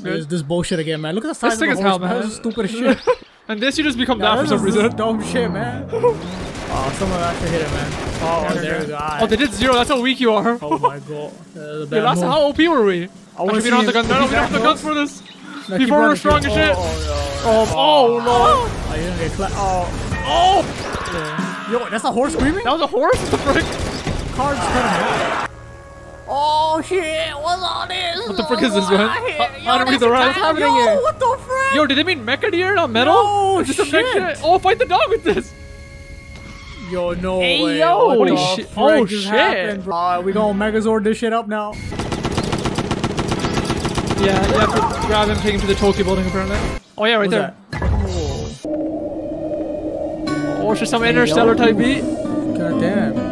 There's this bullshit again, man. Look at the size of the horse, man. This is stupid shit. And this, you just become that for some reason. Dumb shit, man. Oh, someone actually hit it, man. Oh, yeah, there we go. Oh, they did zero. That's how weak you are. Oh my god. Last how OP were we? I want to see. We don't have the guns. No, we don't have the guns for this. Before we were strong as shit. Oh no. Oh, you didn't get clapped. Oh. Yo, that's a horse screaming? That was a horse? What the frick? Cards coming. Oh shit, what's all this? What the frick is this, man? I don't read the rest. Yo, what the frick? Yo, did it mean mecha deer, not metal? Oh shit. Oh, fight the dog with this. Yo, no way. Yo. Holy shit. Oh shit. We gonna Megazord this shit up now. Yeah, for grab him, take him to the Tokyo building apparently. Oh yeah, right there. Oh, it's just some interstellar type beat. God damn.